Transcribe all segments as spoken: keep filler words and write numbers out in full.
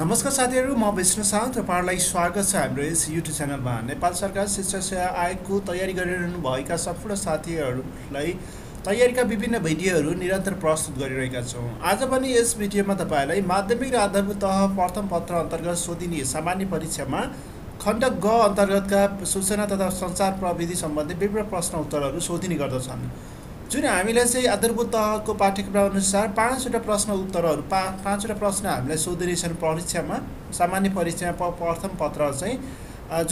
नमस्कार साथीहरु, म विष्णु साहन्त्र तपाईहरुलाई स्वागत छ हाम्रो यस YouTube च्यानलमा। नेपाल सरकार शिक्षा सेवा आयोगको तयारी गरिरहनु भएका सम्पूर्ण साथीहरुलाई तयारीका विभिन्न भिडियोहरु निरन्तर प्रस्तुत गरिरहेका छौं। आज पनि यस भिडियोमा तपाईहरुलाई माध्यमिक र आधारभूत तह प्रथम पत्र अन्तर्गत सोधिने सामान्य परीक्षामा खण्ड ग अन्तर्गतका सूचना तथा सञ्चार प्रविधि सम्बन्धी विभिन्न प्रश्न उत्तरहरु सोधिने गर्दछन्। जुन हामीले चाहिँ आधारभूत तहको पाठ्यक्रम अनुसार पाँचवटा प्रश्न उत्तरहरू पा पाँचवटा प्रश्न हामीलाई सोधिरहेछन् परीक्षामा, सामान्य परीक्षामा प्रथम पत्र चाहिँ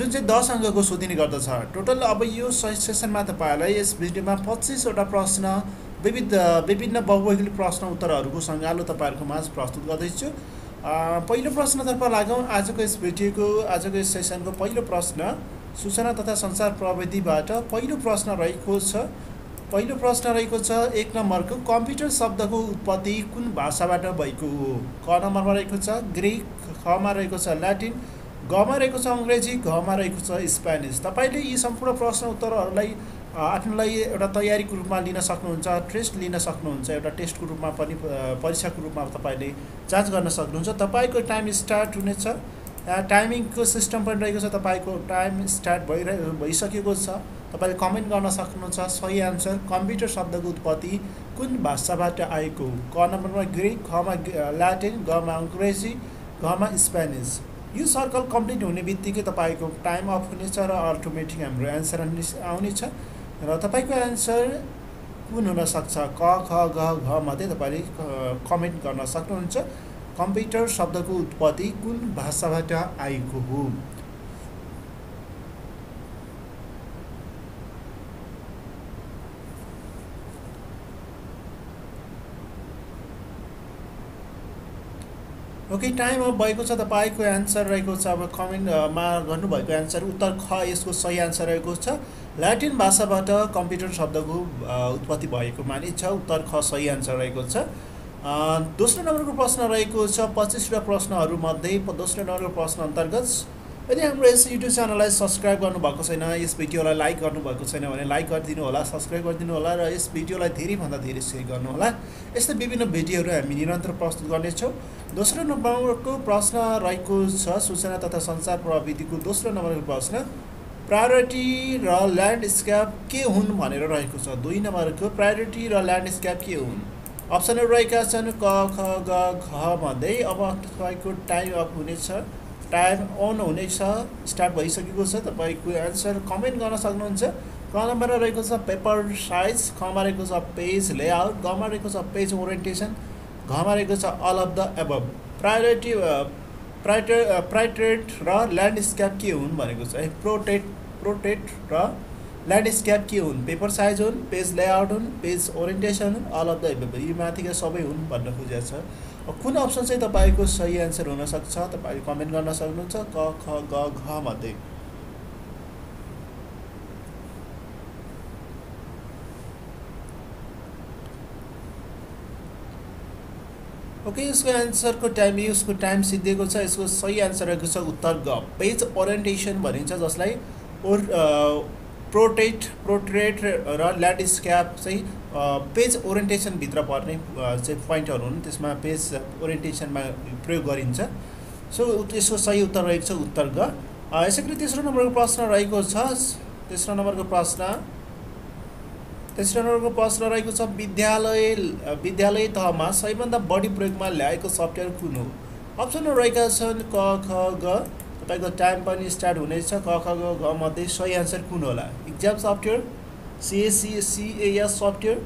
जुन चाहिँ दस अङ्कको सोधिने गर्दछ। टोटल अब यो सेसनमा तपाईहरुलाई यस भिडियोमा पच्चीस वटा प्रश्न विविध विभिन्न बहुवैकल्पिक प्रश्न उत्तरहरूको संगालो तपाईहरुको माझ प्रस्तुत गर्दैछु। पहिलो प्रश्नतर्फ लागौं। आजको यस भिडियोको आजको यस सेसनको पहिलो प्रश्न सूचना तथा सञ्चार प्रविधिबाट पहिलो प्रश्न रहेको छ। पहिलो प्रश्न रहेको छ एक नम्बरको कम्प्युटर शब्दको उत्पत्ति कुन भाषाबाट भएको हो। क नम्बरमा रहेको छ ग्रीक, ख मा रहेको छ ल्याटिन, ग मा रहेको छ अंग्रेजी, घ मा रहेको छ स्पेनिस। तपाईले यी सम्पूर्ण प्रश्न उत्तरहरूलाई आफ्नो लागि एउटा तयारीको रूपमा लिन सक्नुहुन्छ, टेस्ट लिन सक्नुहुन्छ, एउटा टेस्टको रूपमा पनि परीक्षाको रूपमा तपाईले जाँच गर्न सक्नुहुन्छ। तपाईको टाइम स्टार्ट हुनेछ, टाइमिङको सिस्टम पनि रहेको छ। तपाईको टाइम स्टार्ट भइरहेको भइसकेको छ। तपाईले कमेन्ट गर्न सक्नुहुन्छ सही आन्सर कम्प्युटर शब्दको उत्पत्ति कुन भाषाबाट आएको हो। क नम्बरमा ग्रीक, ख मा ल्याटिन, ग मा अंग्रेजी, घ मा स्पेनिस। यो सर्कल कम्प्लिट हुने बित्तिकै तपाईको टाइम अफ हुनेछ र अटोमेटिक हाम्रो आन्सर आउनेछ र तपाईको आन्सर कुन हुन सक्छ, क ख ग घ मध्ये तपाईले कमेन्ट गर्न सक्नुहुन्छ। कम्प्युटर शब्दको उत्पत्ति कुन भाषाबाट आएको हो। ओके, टाइम अब भएको छ। तपाईको आन्सर रहेको छ, अब कमेन्टमा गर्नुभएको आन्सर उत्तर ख यसको सही आन्सर रहेको छ। ल्याटिन भाषाबाट कम्प्युटर शब्दको उत्पत्ति भएको मानिन्छ। उत्तर ख सही आन्सर रहेको छ। दोस्रो नम्बरको प्रश्न रहेको छ। पच्चीसवटा प्रश्नहरूमध्ये दोस्रो नम्बरको प्रश्न अन्तर्गत यदि हाम्रो यस युट्युब च्यानललाई सब्सक्राइब गर्नुभएको छैन, यस भिडियोलाई लाइक गर्नुभएको छैन भने लाइक गरिदिनु होला, सब्सक्राइब गरिदिनु होला र यस भिडियोलाई धेरैभन्दा धेरै सेयर गर्नु होला। यस्तै विभिन्न भिडियोहरू हामी निरन्तर प्रस्तुत गर्नेछौँ। दोस्रो नम्बरको प्रश्न रहेको छ सूचना तथा सञ्चार प्रविधिको दोस्रो नम्बरको प्रश्न प्रायोरिटी र ल्यान्डस्केप के हुन् भनेर रहेको छ। दुई नम्बरको प्रायोरिटी र ल्यान्डस्केप के हुन् अप्सनहरू रहेका छन् क ख ग घ मध्ये। अब तपाईँको टाइम अप हुनेछ, टाइम अन हुनेछ, स्टार्ट भइसकेको छ। तपाईको आन्सर कमेन्ट गर्न सक्नुहुन्छ। क नम्बरमा रहेको छ पेपर साइज, ख मा रहेको छ पेज लेआउट, ग मा रहेको छ पेज ओरिएन्टेसन, घ मा रहेको छ all of the above. Priority priority प्रायोरिटेट र ल्यान्डस्केप के हुन् भनेको छ, प्रोटेट प्रोटेट र ल्यान्डस्केप के हुन्, पेपर साइज हुन्, पेज लेआउट हुन्, पेज ओरिएन्टेसन हुन्, अल अफ द एबभ, यी माथिका सबै हुन् भन्न खोजेको छ। कुन अप्सन चाहिँ तपाईको सही आन्सर हुन सक्छ तपाईले कमेन्ट गर्न सक्नुहुन्छ क ख ग घ मध्ये। ओके, यसको आन्सरको टाइम यसको टाइम सिद्धिएको छ। यसको सही आन्सर रहेको छ उत्तर ग पेज ओरिएन्टेसन भनिन्छ, जसलाई ओर प्रोटेट प्रोट्रेट र ल्यान्डस्केप चाहिँ पेज ओरिएन्टेसन भित्र पर्ने चाहिँ पोइन्टहरू हुन्, त्यसमा पेज ओरिएन्टेसनमा प्रयोग गरिन्छ। सो यसको सही उत्तर रहेको छ उत्तर ग। यसै गरी तेस्रो नम्बरको प्रश्न रहेको छ। तेस्रो नम्बरको प्रश्न तेस्रो नम्बरको प्रश्न रहेको छ विद्यालय विद्यालय तहमा सबैभन्दा बढी प्रयोगमा ल्याएको सफ्टवेयर कुन हो। अप्सनहरू रहेका छन् क ख ग। तपाईको टाइम पनि स्टार्ट हुनेछ। क ख ग घ मध्ये सही आन्सर कुन होला। Exam software, CSACS software,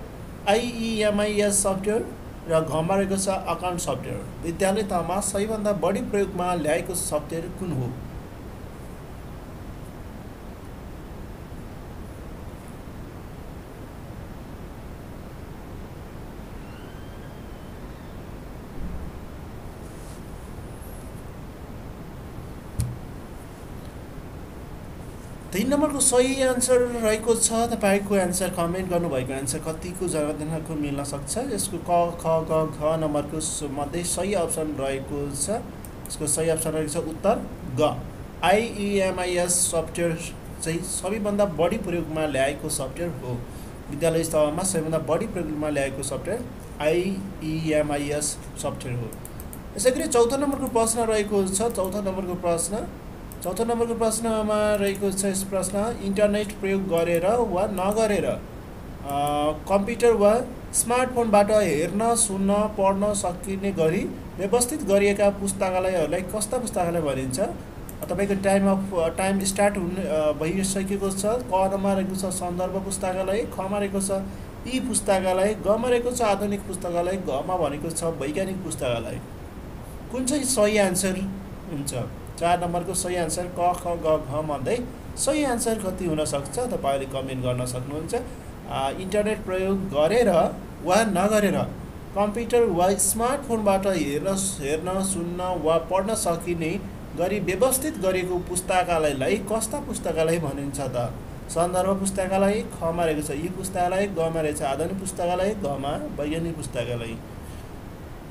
IEMIS software र घमा रहेको छ अकाउन्ट सफ्टवेयर। विद्यालय तहमा सबैभन्दा बढी प्रयोगमा ल्याएको सफ्टवेयर कुन हो। तीन नम्बरको सही आन्सर रहेको छ। तपाईको आन्सर कमेन्ट गर्नुभएको आन्सर कतिको जनाको मिल्न सक्छ। यसको क ख ग घ नम्बरको मध्ये सही अप्सन रहेको छ। यसको सही अप्सन रहेको छ उत्तर ग आइईएमआइएस सफ्टवेयर चाहिँ सबैभन्दा बढी प्रयोगमा ल्याएको सफ्टवेयर हो। विद्यालय स्तरमा सबैभन्दा बढी प्रयोगमा ल्याएको सफ्टवेयर आइईएमआइएस सफ्टवेयर हो। यसैगरी चौथो नम्बरको प्रश्न रहेको छ चौथो नम्बरको प्रश्न चौथो नम्बरको प्रश्नमा रहेको छ यस प्रश्न इन्टरनेट प्रयोग गरेर वा नगरेर कम्प्युटर वा स्मार्टफोनबाट हेर्न सुन्न पढ्न सकिने गरी व्यवस्थित गरिएका पुस्तकालयहरूलाई कस्ता पुस्तकालय भनिन्छ। तपाईको टाइम अफ टाइम स्टार्ट हुने भइसकेको छ। क मा रहेको छ सन्दर्भ पुस्तकालय, ख मा रहेको छ ई पुस्तकालय, ग मा रहेको छ आधुनिक पुस्तकालय, घ मा भनेको छ वैज्ञानिक पुस्तकालय। कुन चाहिँ सही आन्सर हुन्छ? चार नम्बरको सही आन्सर क ख ग घ मध्ये सही आन्सर कति हुन सक्छ? तपाईले कमेन्ट गर्न सक्नुहुन्छ। इन्टरनेट प्रयोग गरेर वा नगरेर कम्प्युटर वा स्मार्टफोनबाट हेर्न हेर्न सुन्न वा पढ्न सकिने गरी व्यवस्थित गरेको पुस्तकालयलाई कस्ता पुस्तकालय भनिन्छ त? सन्दर्भ पुस्तकालय, ख मा रहेको छ ई पुस्तकालय, ग मा रहेछ आधुनिक पुस्तकालय, घ मा वैज्ञानिक पुस्तकालय।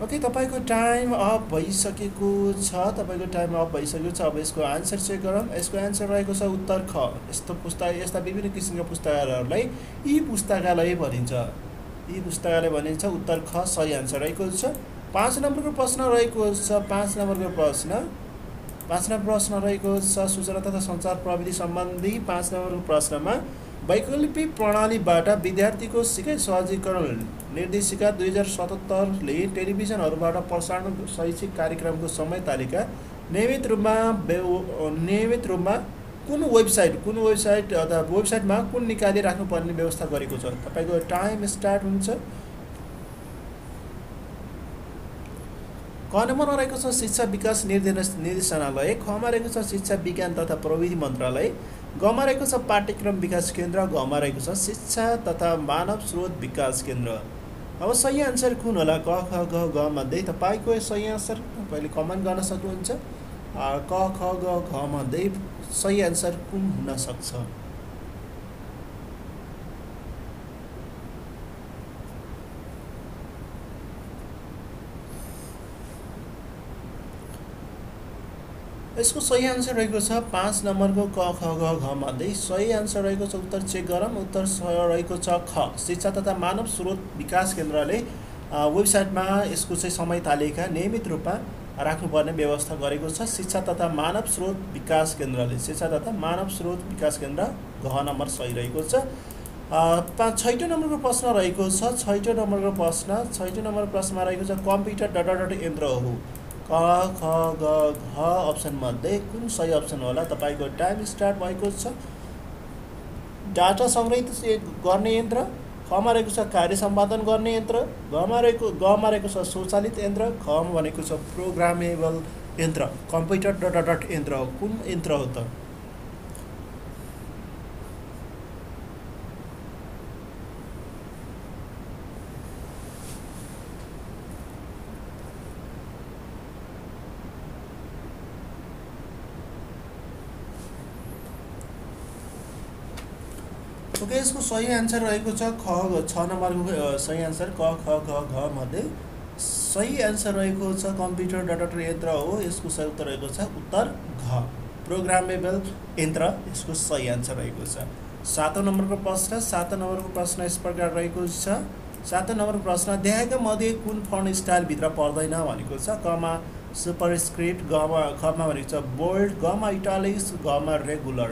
ओके, तपाईको टाइम अफ भइसकेको छ। तपाईको टाइम अफ भइसकेको छ। अब यसको आन्सर चेक गरौँ। यसको आन्सर रहेको छ उत्तर ख। यस्तो पुस्तक यस्ता विभिन्न किसिमका पुस्तकालयहरूलाई ई पुस्तकालय भनिन्छ। ई पुस्तकालय भनिन्छ। उत्तर ख सही आन्सर रहेको छ। पाँच नम्बरको प्रश्न रहेको छ। पाँच नम्बरको प्रश्न पाँच नम्बर प्रश्न रहेको छ सूचना तथा सञ्चार प्रविधि सम्बन्धी। पाँच नम्बरको प्रश्नमा वैकल्पिक प्रणालीबाट विद्यार्थीको सिकाइ सहजीकरण निर्देशिका दुई हजार सतहत्तरले टेलिभिजनहरूबाट प्रसारण शैक्षिक कार्यक्रमको समय तालिका नियमित रूपमा नियमित रूपमा कुन वेबसाइट कुन वेबसाइट अथवा वेबसाइटमा कुन निकायले राख्नुपर्ने व्यवस्था गरेको छ? तपाईँको टाइम स्टार्ट हुन्छ। क नम्बरमा रहेको छ शिक्षा विकास निर्देशनालय, ख मा रहेको छ शिक्षा विज्ञान तथा प्रविधि मन्त्रालय, घ मा रहेको छ पाठ्यक्रम विकास केन्द्र, घ मा रहेको छ शिक्षा तथा मानव स्रोत विकास केन्द्र। अब सही आन्सर कुन होला? क ख ग घ मध्ये तपाईँको सही आन्सर तपाईँले कमेन्ट गर्न सक्नुहुन्छ। क ख ग घ मध्ये सही आन्सर कुन हुन सक्छ? यसको सही आन्सर रहेको छ पाँच नम्बरको क ख ग घ मध्ये सही आन्सर रहेको छ। उत्तर चेक गरौँ। उत्तर रहेको छ ख। शिक्षा तथा मानव स्रोत विकास केन्द्रले वेबसाइटमा यसको चाहिँ समय तालिका नियमित रूपमा राख्नुपर्ने व्यवस्था गरेको छ। शिक्षा तथा मानव स्रोत विकास केन्द्रले शिक्षा तथा मानव स्रोत विकास केन्द्र घ नम्बर सही रहेको छ। पाँच छैटौँ नम्बरको प्रश्न रहेको छ। छैटौँ नम्बरको प्रश्न छैटौँ नम्बर प्रश्नमा रहेको छ कम्प्युटर डट डट यन्त्र हो। क ख ग घ अप्सन मध्ये कुन सही अप्सन होला? तपाईको टाइम स्टार्ट भएको छ। डाटा संग्रहित गर्ने यन्त्र, ख मा रहेको छ कार्य सम्पादन गर्ने यन्त्र, घ मा रहेको ग मा रहेको छ स्वचालित यन्त्र, घ मा भनेको छ प्रोग्रामेबल यन्त्र। कम्प्युटर डट डट यन्त्र हो कुन यन्त्र हो त? ओके, यसको सही आन्सर रहेको छ ख। छ नम्बरको सही आन्सर क ख ग घ मध्ये सही आन्सर रहेको छ कम्प्युटर डट यन्त्र हो। यसको सही उत्तर रहेको छ उत्तर घ, प्रोग्रामेबल यन्त्र। यसको सही आन्सर रहेको छ। सातौँ नम्बरको प्रश्न सातौँ नम्बरको प्रश्न यस प्रकार रहेको छ। सातौँ नम्बरको प्रश्न देखाएका मध्ये कुन फन्ट स्टाइलभित्र पर्दैन भनेको छ? क मा सुपरस्क्रिप्ट, ग मा ख मा भनेको छ बोल्ड, ग मा इटालिक्स, घ मा रेगुलर।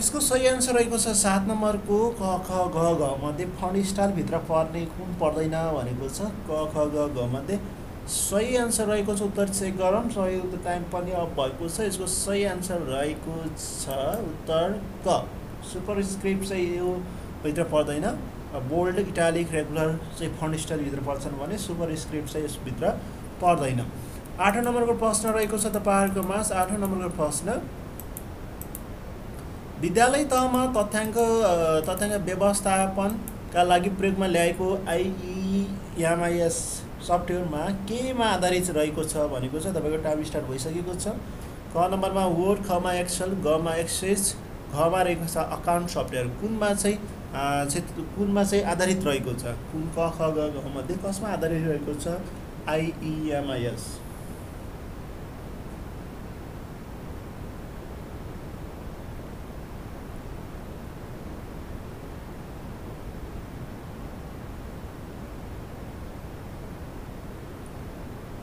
यसको सही आन्सर रहेको छ सात नम्बरको क ख ग घ मध्ये फन्ट स्टाइलभित्र पर्ने कुन पर्दैन भनेको छ? क ख ग घ मध्ये सही आन्सर रहेको छ। उत्तर चेक गरौँ। सही उत्तर टाइम पनि अप भएको छ। यसको सही आन्सर रहेको छ उत्तर क, सुपरस्क्रिप्ट चाहिँ यो भित्र पर्दैन। बोल्ड, इटालिक, रेगुलर चाहिँ फन्ट स्टाइलभित्र पर्छन् भने सुपरस्क्रिप्ट चाहिँ यसभित्र पर्दैन। आठौँ नम्बरको प्रश्न रहेको छ तपाईँहरूको मास। आठौँ नम्बरको प्रश्न विद्यालय तहमा तथ्याङ्क तथ्याङ्क व्यवस्थापनका लागि प्रयोगमा ल्याएको आइइएमआइएस सफ्टवेयरमा केमा आधारित रहेको छ भनेको छ तपाईको टाइम स्टार्ट भइसकेको छ। क नम्बरमा वर्ड, ख मा एक्सेल, ग मा एक्सेस, घ मा रहेको छ अकाउन्ट सफ्टवेयर। कुनमा चाहिँ क्षेत्र कुनमा चाहिँ आधारित रहेको छ? कुन क ख ग घ मध्ये कसमा आधारित रहेको छ? आईईएमआईएस।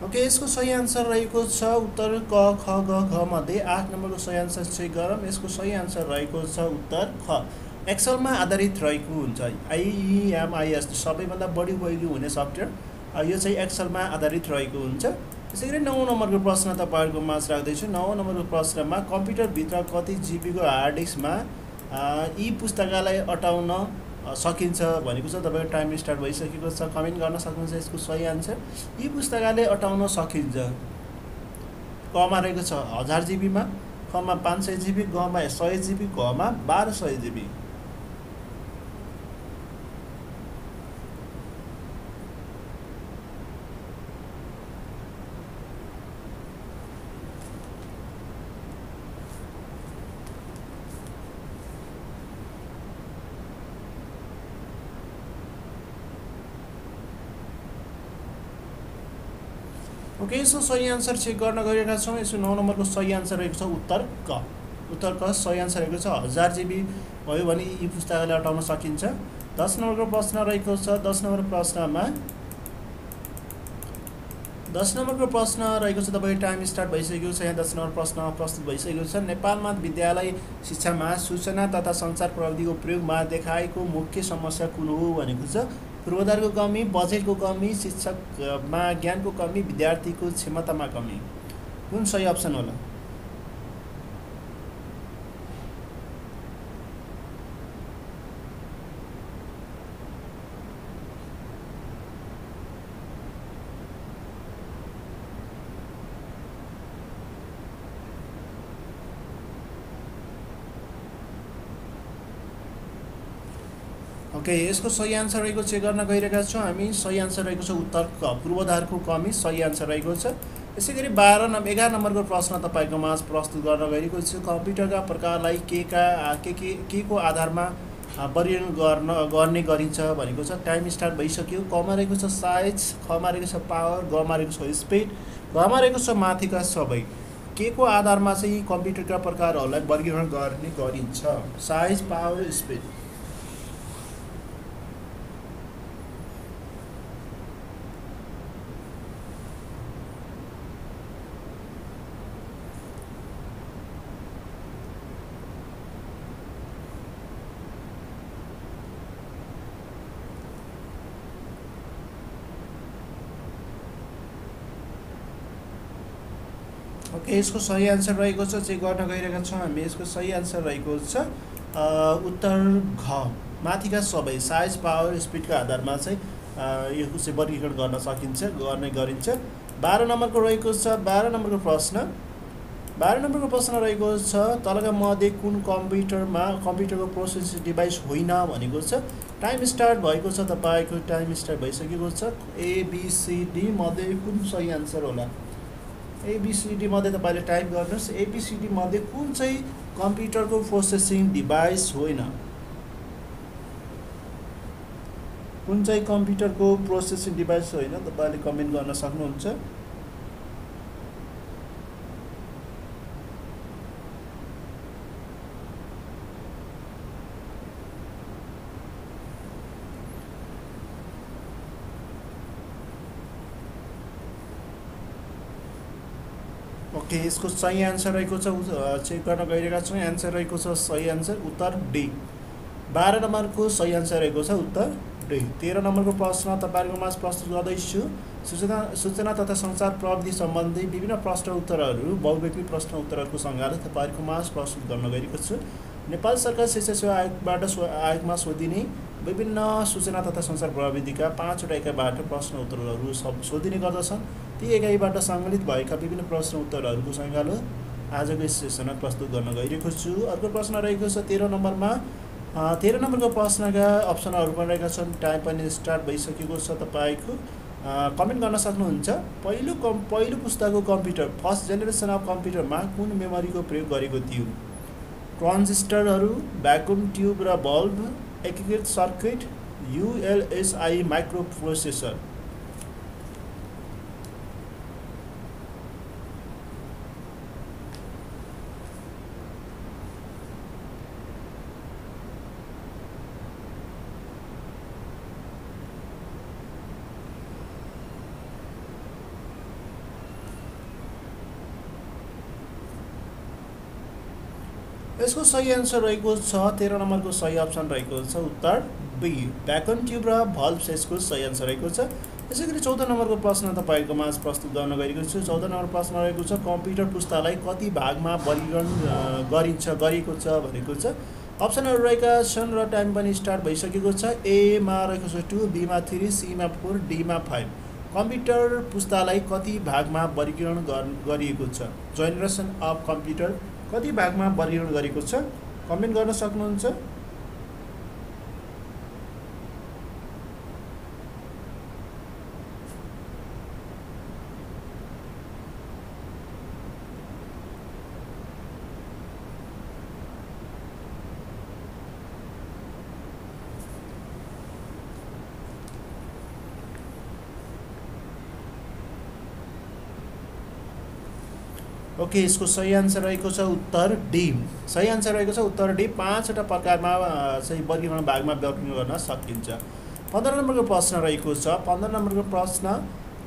ओके, यसको सही आन्सर रहेको छ उत्तर क ख ग घ मध्ये आठ नम्बरको सही आन्सर चेक गरौँ। यसको सही आन्सर रहेको छ उत्तर ख, एक्सेलमा आधारित रहेको हुन्छ। आईईएमआईएस सबैभन्दा बढी उपयोगी हुने सफ्टवेयर यो चाहिँ एक्सेलमा आधारित रहेको हुन्छ। त्यसै गरी नौ नम्बरको प्रश्न तपाईहरुको माझ राख्दैछु। नौ नम्बरको प्रश्नमा कम्प्युटरभित्र कति जिबीको हार्ड डिस्कमा ई पुस्तकालय अटाउन सकिन्छ भनेको छ। तपाईको टाइम स्टार्ट भइसकेको छ। कमेन्ट गर्न सक्नुहुन्छ यसको सही आन्सर। यी पुस्तकालय अटाउन सकिन्छ कमा रहेको छ हजार जीबीमा, खमा पाँच सय जीबी, गमा सय जीबी, घमा बाह्र सय जीबी। ओके, यसो सही आन्सर चेक गर्न गइरहेका छौँ। यसो नौ नम्बरको सही आन्सर रहेको छ उत्तर क। उत्तर क सही आन्सर रहेको छ। हजार जीबी भयो भने यी पुस्तकालय अटाउन सकिन्छ। दस नम्बरको प्रश्न रहेको छ। दस नम्बर प्रश्नमा दस नम्बरको प्रश्न रहेको छ। तपाईको टाइम स्टार्ट भइसकेको छ। यहाँ दस नम्बर प्रश्न प्रस्तुत भइसकेको छ। नेपालमा विद्यालय शिक्षामा सूचना तथा सञ्चार प्रविधिको प्रयोगमा देखाएको मुख्य समस्या कुन हो भनेको छ? पूर्वाधारको कमी, बजेटको कमी, शिक्षकमा ज्ञानको कमी, विद्यार्थीको क्षमतामा कमी। कुन सही अप्सन होला? ओके, यसको सही आन्सर रहेको चेक गर्न गइरहेका छौँ हामी। सही आन्सर रहेको छ उत्तर क, पूर्वाधारको कमी सही आन्सर रहेको छ। यसै गरी बाह्र नम्बर एघार नम्बरको प्रश्न तपाईँको माझ प्रस्तुत गर्न गइरहेको छु। कम्प्युटरका प्रकारलाई के का के के के को आधारमा वर्गीकरण गर्न गर्ने गरिन्छ भनेको छ। टाइम स्टार्ट भइसक्यो। कमा रहेको छ साइज, खमा रहेको छ पावर, गमा रहेको छ स्पिड, घमा रहेको छ माथिका सबै। के को आधारमा चाहिँ कम्प्युटरका प्रकारहरूलाई वर्गीकरण गर्ने गरिन्छ? Size, power, speed. ओके, यसको सही आन्सर रहेको छ। चेक गर्न गइरहेका छौँ हामी। यसको सही आन्सर रहेको छ उत्तर घ, माथिका सबै। साइज, पावर, स्पिडका आधारमा चाहिँ यो चाहिँ वर्गीकरण गर्न सकिन्छ, गर्ने गरिन्छ। बाह्र नम्बरको रहेको छ। बाह्र नम्बरको प्रश्न बाह्र नम्बरको प्रश्न रहेको छ तलका मध्ये कुन कम्प्युटरमा कम्प्युटरको प्रोसेसिङ डिभाइस होइन भनेको छ। टाइम स्टार्ट भएको छ। तपाईँको टाइम स्टार्ट भइसकेको छ। एबिसिडी मध्ये कुन सही आन्सर होला? एबीसीडी मध्ये तपाईले टाइप गर्नुस्। एबीसीडी मध्ये कुन चाहिँ कम्प्युटरको प्रोसेसिङ डिभाइस होइन? कुन चाहिँ कम्प्युटरको प्रोसेसिङ डिभाइस होइन तपाईले कमेन्ट गर्न सक्नुहुन्छ। ओके, यसको सही आन्सर रहेको छ। चेक गर्न गइरहेका छौँ। आन्सर रहेको छ सही आन्सर उत्तर डी। बाह्र नम्बरको सही आन्सर रहेको छ उत्तर डी। तेह्र नम्बरको प्रश्न तपाईँहरूको माझ प्रस्तुत गर्दैछु। सूचना सूचना तथा सञ्चार प्रविधि सम्बन्धी विभिन्न प्रश्न उत्तरहरू बहुविकल्पी प्रश्न उत्तरहरूको सङ्ग्रहले तपाईँहरूको माझ प्रस्तुत गर्न गइरहेको छु। नेपाल सरकार शिक्षा सेवा आयोगबाट आयोगमा सोधिने विभिन्न सूचना तथा सञ्चार प्रविधिका पाँचवटा एकाइबाट प्रश्न उत्तरहरू सोधिने गर्दछन्। ती एकाइबाट सङ्कलित भएका विभिन्न प्रश्न उत्तरहरूको सङ्कलन आजको सेसनमा प्रस्तुत गर्न गइरहेको छु। अर्को प्रश्न रहेको छ तेह्र नम्बरमा। तेह्र नम्बरको प्रश्नका अप्सनहरू पनि रहेका छन्। टाइम पनि स्टार्ट भइसकेको छ। तपाईँको कमेन्ट गर्न सक्नुहुन्छ पहिलो पहिलो पुस्ताको कम्प्युटर फर्स्ट जेनेरेसन अफ कम्प्युटरमा कुन मेमोरीको प्रयोग गरेको थियो ट्रान्जिस्टरहरू भ्याकुम ट्युब र बल्ब एकीकृत circuit U L S I microprocessor यसको सही आन्सर रहेको छ तेह्र नम्बरको सही अप्सन रहेको छ उत्तर बी भ्याकुम ट्युब र भल्ब्स यसको सही आन्सर रहेको छ। त्यसैगरी चौध नम्बरको प्रश्न तपाईहरुको माझ प्रस्तुत गर्न गएको छु। चौध नम्बर प्रश्न रहेको छ कम्प्युटर पुस्तालाई कति भागमा वर्गीकरण गरिन्छ गरिएको छ भनेको छ। अप्सनहरु रहेका छन् र टाइम पनि स्टार्ट भइसकेको छ। ए मा रहेको छ दुई, बी मा तीन, सी मा चार, डी मा पाँच। कम्प्युटर पुस्तालाई कति भागमा वर्गीकरण गरिएको छ जेनेरेसन अफ कम्प्युटर कति भागमा वर्गीकरण गरिएको छ कमेन्ट गर्न सक्नुहुन्छ। ओके okay, इसको सही आन्सर रहेको छ उत्तर डी। सही आन्सर रहेको छ उत्तर डी। पाँचवटा प्रकारमा सही वर्गीकरण भागमा व्यक्त गर्न सकिन्छ। पन्ध्र नम्बरको प्रश्न रहेको छ। पन्ध्र नम्बरको प्रश्न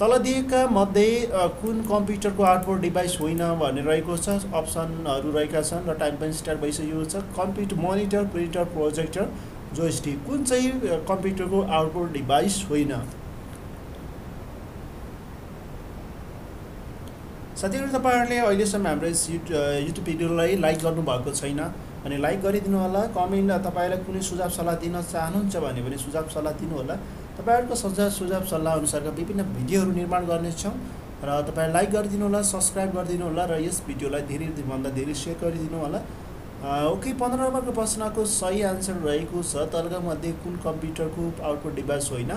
तल दिएका मध्ये कुन कम्प्युटरको आउटपुट डिभाइस होइन भन्ने रहेको छ। अप्सनहरू रहेका छन् र टाइम पनि स्टार्ट भइसकेको छ। Computer monitor printer projector joystick कुन चाहिँ कम्प्युटरको आउटपुट डिभाइस होइन। साथीहरु तपाईहरुले अहिलेसम्म हाम्रो युट्युब भिडियोलाई लाइक गर्नु भएको छैन अनि लाइक गरिदिनु होला। कमेन्ट तपाईहरुलाई कुनै सुझाव सल्लाह दिन चाहनुहुन्छ भने पनि सुझाव सल्लाह दिनु होला। तपाईहरुको सल्लाह सुझाव सल्लाह अनुसारका विभिन्न भिडियोहरु निर्माण गर्नेछौं र तपाईहरुले लाइक गरिदिनु होला, सब्स्क्राइब गरिदिनु होला र यस भिडियोलाई धेरै भन्दा धेरै शेयर गरिदिनु होला। ओके पन्ध्र नम्बरको प्रश्नको सही आन्सर रहेको छ तलका मध्ये कुन कम्प्युटरको आउटपुट डिभाइस होइन।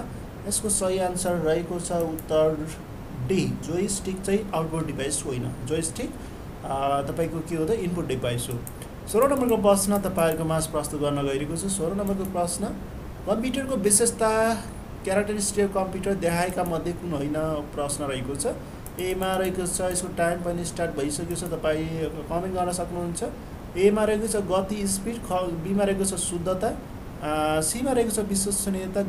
यसको सही आन्सर रहेको छ उत्तर डी जोइस्टिक चाहिँ आउटपुट डिभाइस होइन। जोइस्टिक तपाईको के हो त इनपुट डिभाइस हो। सोह्र नम्बरको प्रश्न तपाईहरुको माझ प्रस्तुत गर्न गइरहेको छु। सोह्र नम्बरको प्रश्न कम्प्युटरको विशेषता क्यारेक्टरिस्टिक कम्प्युटर देखाएका मध्ये कुन होइन प्रश्न रहेको छ। ए मा रहेको छ यसको टाइम पनि स्टार्ट भइसकेको छ। तपाई कमेन्ट गर्न सक्नुहुन्छ। ए मा रहेको छ गति स्पीड, बी मा रहेको छ शुद्धता, सी मा रहेको छ विश्वसनीयता,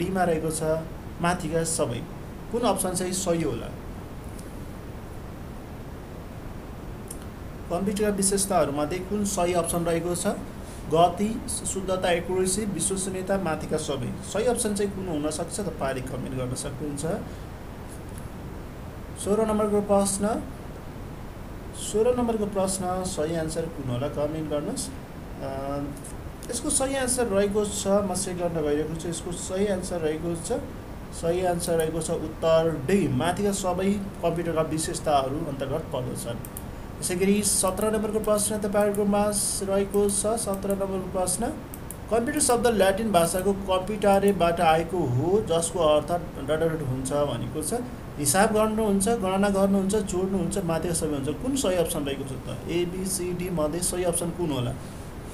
डी मा रहेको छ माथिका सबै। कुन अप्सन चाहिँ सही होला। कम्प्युटरका विशेषताहरूमध्ये कुन सही अप्सन रहेको छ गति, शुद्धता, एक्युरेसी, विश्वसनीयता, माथिका सबै। सही अप्सन चाहिँ कुन हुन सक्छ तपाईले कमेन्ट गर्न सक्नुहुन्छ। सोह्र नम्बरको प्रश्न सोह्र नम्बरको प्रश्न सही आन्सर कुन होला कमेन्ट गर्नुस्। यसको सही आन्सर रहेको छ म चेक गर्न गइरहेको छु। यसको सही आन्सर रहेको छ सही आन्सर रहेको छ उत्तर डी माथिका सबै कम्प्युटरका विशेषताहरू अन्तर्गत पर्दछन्। त्यसैगरी सत्रह नम्बरको प्रश्न तपाईहरुको माझ रहेको छ। सत्रह नम्बरको प्रश्न कम्प्युटर शब्द ल्याटिन भाषाको कम्प्युटारेबाट आएको हो जसको अर्थ डडट हुन्छ भनेको छ। हिसाब गर्नुहुन्छ, गणना गर्नुहुन्छ, जोड्नुहुन्छ, माथिका सबै हुन्छ। कुन सही अप्सन रहेको छ त ए बी सी डी मध्ये सही अप्सन कुन होला।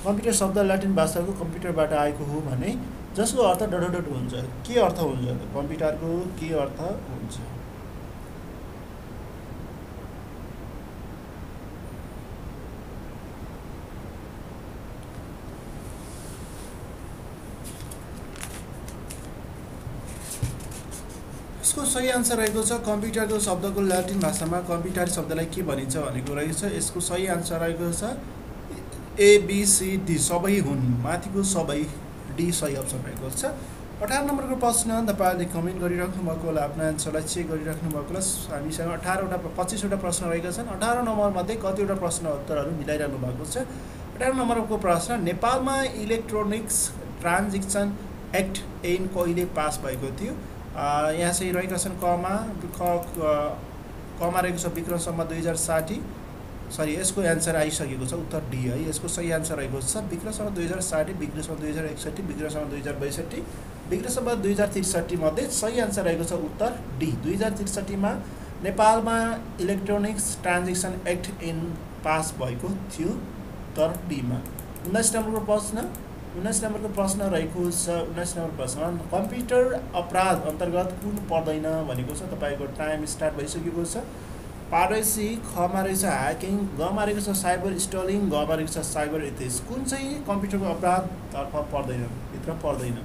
कम्प्युटर शब्द ल्याटिन भाषाको कम्प्युटरबाट आएको हो भने जसको अर्थ डडडट हुन्छ। के अर्थ हुन्छ त कम्प्युटरको के अर्थ हुन्छ। यसको सही आन्सर रहेको छ कम्प्युटरको शब्दको ल्याटिन भाषामा कम्प्युटर शब्दलाई के भनिन्छ भनेको रहेछ। यसको सही आन्सर रहेको छ ए बी सी डी सबै हुन् माथिको सबै डी सही अप्सन रहेको छ। अठार नम्बरको प्रश्न तपाईहरुले कमेन्ट गरिराख्नु भएको होला, आफ्नो आन्सरलाई चेक गरिराख्नु भएको होला। हामीसँग अठारवटा पच्चीसवटा प्रश्न रहेका छन्। अठार नम्बरमध्ये कतिवटा प्रश्न उत्तरहरू मिलाइरहनु भएको छ। अठार नम्बरको प्रश्न नेपालमा इलेक्ट्रोनिक्स ट्रान्जेक्सन एक्ट ऐन कहिले पास भएको थियो। यहाँ चाहिँ रहेका छन् कमा कमा रहेको छ विक्रम सम्बत दुई हजार साठी। सरी यसको आन्सर आइसकेको छ उत्तर डी है। यसको सही आन्सर रहेको छ विक्रम सम्बत दुई हजार साठी, विक्रम सम्बत दुई हजार एकसट्ठी, विक्रम सम्बत दुई हजार बैसठी। विक्रम सम्वत दुई हजार त्रिसठी मध्ये सही आन्सर रहेको छ उत्तर डी। दुई हजार त्रिसठी में नेपालमा इलेक्ट्रोनिक्स ट्रांजेक्शन एक्ट इन पास भएको थियो तर डी में। उन्नाइस नंबर को प्रश्न उन्नाइस नंबर को प्रश्न रहेको छ उन्नाइस नंबर प्रश्न कंप्यूटर अपराध अंतर्गत कुन पर्दैन भनेको छ। तपाईको टाइम स्टार्ट भइसकेको छ। पारसी ख मा रहेछ ह्याकिङ, ग मा रहेको छ साइबर स्टलिङ, ग मा रहेको छ साइबर एथिक्स। कुन चाहिँ कम्प्युटरको अपराधतर्फ पर्दैन भित्र पर्दैन?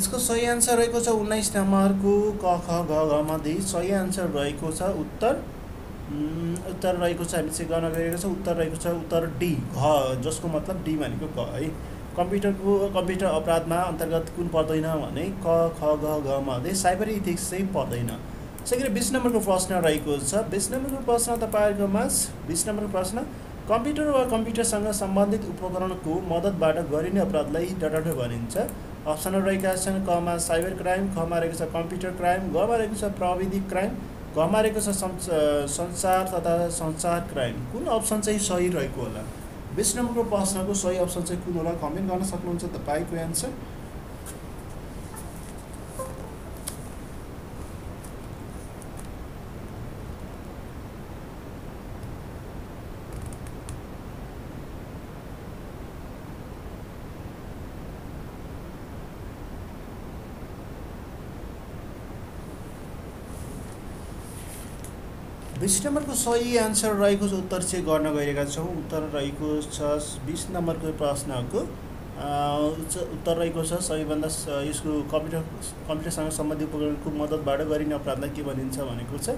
इसको सही आंसर रहेको छ उन्नाइस नंबर को क ख ग घ मध्ये सही आंसर रहेको छ उत्तर उत्तर रहेको छ हामीले चेक गर्न गएको छ उत्तर रहेको छ उत्तर डी घ, जसको मतलब डी भनेको क है। कंप्यूटर को कंप्यूटर अपराध में अंतर्गत कुन पर्दैन भने क ख ग घ मध्ये साइबर एथिक्स चाहिँ पर्दैन। त्यसैगरी बीस नंबर को प्रश्न रहेको छ। बीस नंबर को प्रश्न तपाईहरुकोमा बीस नंबर को प्रश्न कंप्यूटर वा कंप्यूटरसँग संबंधित उपकरण को मद्दतबाट गरिने अपराधलाई डटाठो भनिन्छ। अप्सन रहेका छन् क मा साइबर क्राइम, ख मा रहेको छ कंप्यूटर क्राइम, ग मा रहेको छ प्रविधि क्राइम, घ मा रहेको छ संचार तथा संचार क्राइम। कुन अप्सन चाहिँ सही रहेको होला? बीस नम्बरको प्रश्नको सही अप्सन चाहिँ कुन होला? कमेन्ट गर्न सक्नुहुन्छ तपाईको आन्सर। बीस नंबर को सही आंसर रहेको छ उत्तर चेक गर्न गएका छौं। उत्तर रहेको छ बीस नंबर को प्रश्न को उत्तर रहेको छ सबैभन्दा यसको कंप्यूटर कंप्यूटरसँग सम्बन्धित उपकरणको मद्दतबाट गरिने अपराधलाई के भनिन्छ भनेको छ।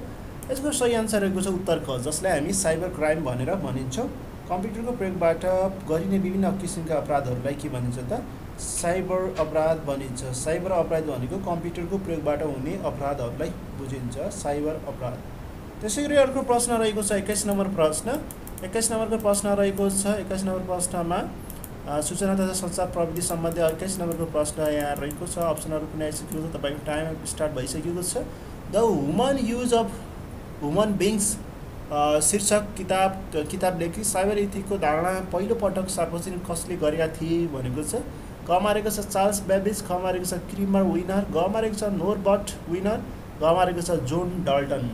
यसको सही आंसर रहेको छ उत्तर क, जसलाई हामी साइबर क्राइम भनेर भनिन्छौं। कम्प्युटरको प्रयोगबाट गरिने विभिन्न किसिमका अपराधहरूलाई के भनिन्छ त? साइबर अपराध भनिन्छ। साइबर अपराध भनेको कम्प्युटरको प्रयोगबाट हुने अपराधहरूलाई बुझिन्छ साइबर अपराध। त्यसैगरी अर्को प्रश्न रहेको छ एक्काइस नंबर प्रश्न। एक्काइस नंबर को प्रश्न रहेको छ एक्काइस नंबर प्रश्न में सूचना तथा संचार प्रविधि संबंधी एक्काइस नंबर को प्रश्न यहाँ रहेको छ। अप्सनहरु पनि आइसकेको छ। तपाईको टाइम स्टार्ट भइसकेको छ। The human use of human beings शीर्षक किताब किताब लेखी साइबर एथिक्सको धारणा पहिलो पटक सार्वजनिक कसले गरेका थिए भनेको छ। क मा रहेको छ चार्ल्स बेबिज, ख मा रहेको छ क्रिमर विनर, ग मा रहेको छ नोरबर्ट विनर, घ मा रहेको छ जोन डाल्टन।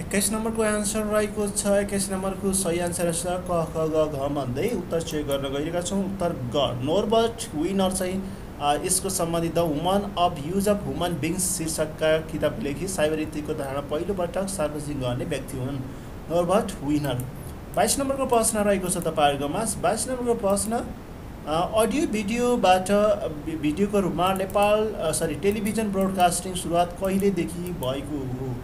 एक्काइस नंबर को आंसर रहेको छ एक्काइस नंबर को सही आंसर रहेछ क ख ग घ भन्दै उत्तर चेक गर्न गएका छौं। उत्तर ग नोरबर्ट विनर चाहिँ यसको सम्बन्धी the human of use of human beings शीर्षकका किताब लेखी साइबर एथिक्सको धारणा पहिलोपटक सार्वजनिक गर्ने व्यक्ति हुन् नोरबर्ट विनर। बाइस नंबर को प्रश्न रहेको छ तपाईहरुकोमा बाइस नंबर को प्रश्न अडियो भिडियोबाट भिडियोको रूपमा नेपाल सरी टेलिभिजन ब्रोडकास्टिङ सुरुवात कहिलेदेखि भएको हो?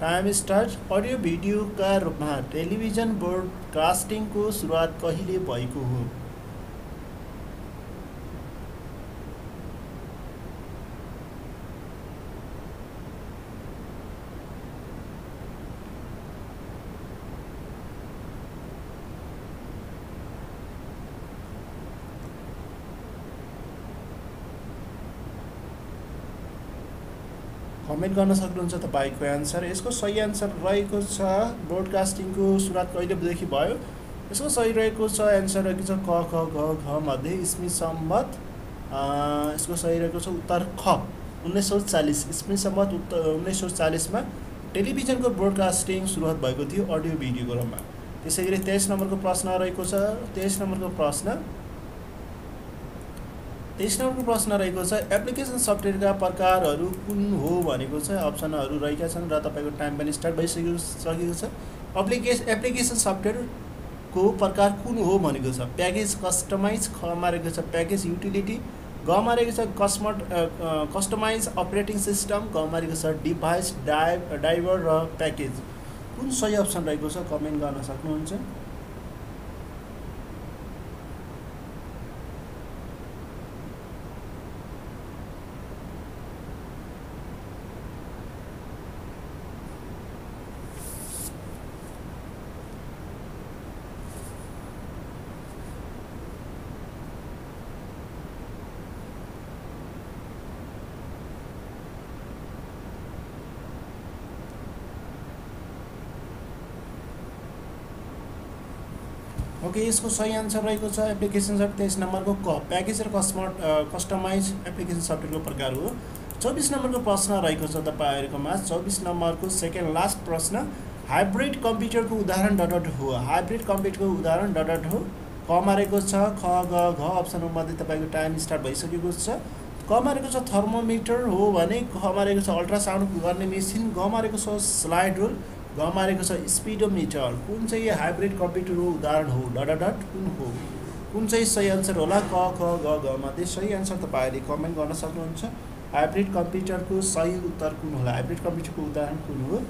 Time start. अडियो भिडियो का रूप में टेलिभिजन ब्रोडकास्टिंग को सुरुआत कहिले भएको हो? कमेन्ट गर्न सक्नुहुन्छ तपाईको आन्सर। यसको सही आन्सर रहेको छ ब्रोडकास्टिङको सुरुवात कहिलेदेखि भयो? यसको सही रहेको छ आन्सर रहेको छ क ख ग घ मध्ये इस्वी सम्वत। यसको सही रहेको छ उत्तर ख उन्नाइस सौ चालीस इस्वी सम्वत उत्तर उन्नाइस सौ चालीस में टेलिभिजनको ब्रोडकास्टिङ सुरुवात भएको थियो अडियो भिडियोको रूपमा। त्यसैगरी तेईस नंबर को प्रश्न रहेको छ तेईस नंबर को प्रश्न तेईस नंबर को प्रश्न रहेको छ एप्लिकेसन सफ्टवेयर का प्रकार कुन हो भनेको छ। अप्सनहरु रहेका छन् र तपाईको टाइम पनि स्टार्ट भइसकेको छ। एप्लिकेसन एप्लिकेसन सफ्टवेयर को प्रकार कुन हो भनेको छ? प्याकेज कस्टमाइज, ख मा रहेको छ प्याकेज युटिलिटी, ग मा रहेको छ कस्टम कस्टमाइज अपरेटिङ सिस्टम, ग मा रहेको छ डिभाइस डाइभ ड्राइभर र प्याकेज। कुन सही अप्सन रहेको छ कमेन्ट गर्न सक्नुहुन्छ। ओके okay, इसको सही आंसर रहेको छ एप्लिकेसन सफ्टवेयर तेईस नंबर को क पैकेज र कस्टमाइज एप्लिकेसन सफ्टवेयर को प्रकार हो। चौबीस नंबर को प्रश्न रहेको छ तपाईहरुकोमा चौबीस नंबर को सेकेंड लास्ट प्रश्न हाइब्रिड कंप्यूटर को उदाहरण डट डट हो। हाइब्रिड कंप्यूटर को उदाहरण डट डट हो क मारेको छ ख ग घ अप्सन मध्ये तपाईको टाइम स्टार्ट भइसकेको छ। क मारेको छ थर्मोमिटर हो भने ख मारेको छ अल्ट्रासाउन्ड गर्ने मेसिन, ग मारेको छ स्लाइड रूल, ग मारेको छ स्पीडोमिटर। कुन चाहिँ हाइब्रिड कम्प्युटर हो उदाहरण हो डट डट कुन हो, कुन चाहिँ सही आन्सर होला क ख ग घ मध्ये सही आन्सर तपाईहरुले कमेन्ट गर्न सक्नुहुन्छ। हाइब्रिड कम्प्युटरको सही उत्तर कुन होला, हाइब्रिड कम्प्युटरको उदाहरण कुन हो।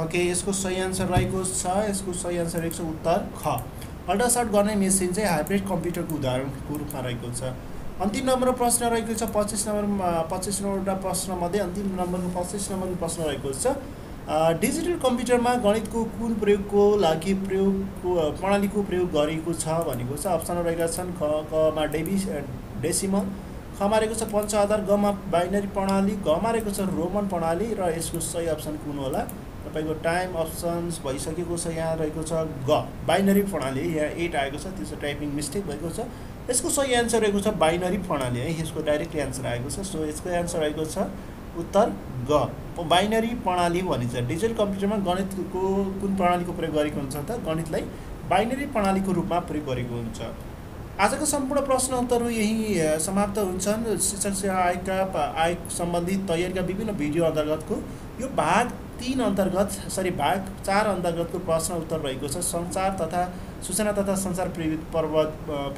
ओके okay, यसको सही आन्सर रहेको छ यसको सही आन्सर रहेको छ उत्तर ख अल्ट्रासाउन्ड गर्ने मेसिन चाहिँ हाइब्रिड कम्प्युटरको उदाहरणको रूपमा रहेको छ। अन्तिम नम्बरको प्रश्न रहेको छ पच्चीस नम्बरमा पच्चीस नम्बरवटा प्रश्न मध्ये अन्तिम नम्बरको पच्चीस नम्बरको प्रश्न रहेको छ डिजिटल कम्प्युटरमा गणितको कुन प्रयोगको लागि प्रयोगको प्रणालीको प्रयोग गरिएको छ भनेको छ। अप्सन रहेका छन् ख क मा डेबी डेसिमल, ख मारेको छ पञ्चाधार, ग मा बाइनरी प्रणाली, घ मारेको छ रोमन प्रणाली र यसको सही अप्सन कुन होला। तपाईको टाइम अप्सन्स भइसकेको छ यहाँ रहेको छ ग बाइनरी प्रणाली, यहाँ एट आएको छ त्यसो टाइपिङ मिस्टेक भएको छ। यसको सही आन्सर रहेको छ बाइनरी प्रणाली है, यसको डाइरेक्ट आन्सर आएको छ। सो यसको आन्सर आएको छ उत्तर ग बाइनरी प्रणाली भनिन्छ। डिजिटल कम्प्युटरमा गणितको कुन प्रणालीको प्रयोग गरेको हुन्छ त गणितलाई बाइनरी प्रणालीको रूपमा प्रयोग गरेको हुन्छ। आजको सम्पूर्ण प्रश्नोत्तरहरू यही समाप्त हुन्छन्। शिक्षा सेवा आयोगका आयोग सम्बन्धी तयारीका विभिन्न भिडियो अन्तर्गतको यो भाग तीन अन्तर्गत सरी भाग चार अन्तर्गतको प्रश्न उत्तर रहेको छ। संचार तथा सूचना तथा संचार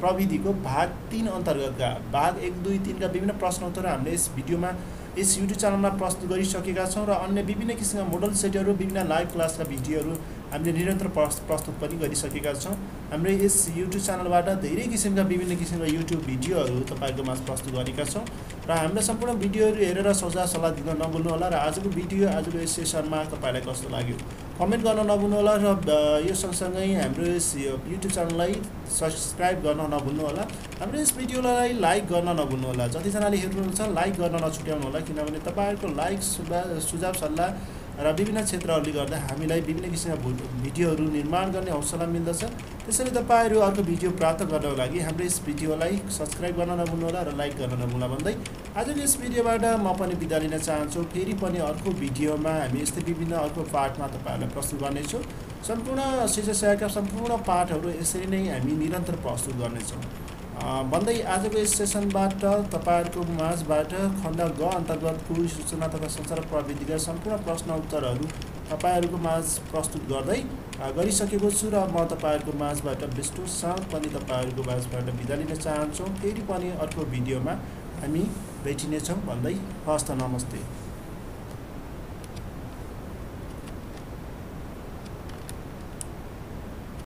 प्रविधिको भाग तीन अन्तर्गतका भाग एक दुई तीनका विभिन्न प्रश्नोत्तर हामीले यस भिडियोमा यस युट्युब च्यानलमा प्रस्तुत गरिसकेका छौँ र अन्य विभिन्न किसिमका मोडल सेटहरू विभिन्न लाइभ क्लासका भिडियोहरू हामीले निरन्तर प्रस्तुत पनि गरिसकेका छौँ। हाम्रो यस युट्युब च्यानलबाट धेरै किसिमका विभिन्न किसिमका युट्युब भिडियोहरू तपाईँको माझ प्रस्तुत गरेका छौँ र हाम्रो सम्पूर्ण भिडियोहरू हेरेर सुझाव सल्लाह दिन नभुल्नुहोला र आजको भिडियो आजको यस सेसनमा तपाईँलाई कस्तो लाग्यो कमेन्ट गर्न नभुल्नुहोला र यो सँगसँगै हाम्रो यस युट्युब च्यानललाई सब्सक्राइब गर्न नभुल्नुहोला। हाम्रो यस भिडियोलाई लाइक गर्न नभुल्नुहोला, जतिजनाले हेर्नुहुन्छ लाइक गर्न नछुट्याउनु होला किनभने तपाईहरुको लाइक सुझाव सल्लाह र विभिन्न क्षेत्रहरूले गर्दा हामीलाई विभिन्न किसिमका भिडियोहरू निर्माण गर्ने हौसला मिल्दछ। त्यसैले तपाईहरु अर्को भिडियो प्राप्त गर्नको लागि हाम्रो यस भिडियोलाई सब्स्क्राइब गर्न नभुल्नुहोला र लाइक गर्न नभुल्नुहोला भन्दै आजको यस भिडियोबाट म पनि बिदा लिन चाहन्छु। फेरि पनि अर्को भिडियोमा हामी यस्तै विभिन्न अर्को पाठमा तपाईहरुलाई प्रस्तुत गर्नेछौँ। सम्पूर्ण शिक्षा सेवाका सम्पूर्ण पाठहरू यसरी नै हामी निरन्तर प्रस्तुत गर्नेछौँ भन्दै आजको यस सेसनबाट तपाईहरुको माझबाट खण्ड ग अन्तर्गतको सूचना तथा संचार प्रविधिका सम्पूर्ण प्रश्न उत्तरहरू तपाईहरुको माझ प्रस्तुत गर्दै गरिसकेको छु र म तपाईहरुको माझबाट विष्णु साहन्त्र पनि तपाईहरुको माझबाट बिदा लिन चाहन्छु। फेरि पनि अर्को भिडियोमा हामी भेटिनेछौँ भन्दै हस्त नमस्ते।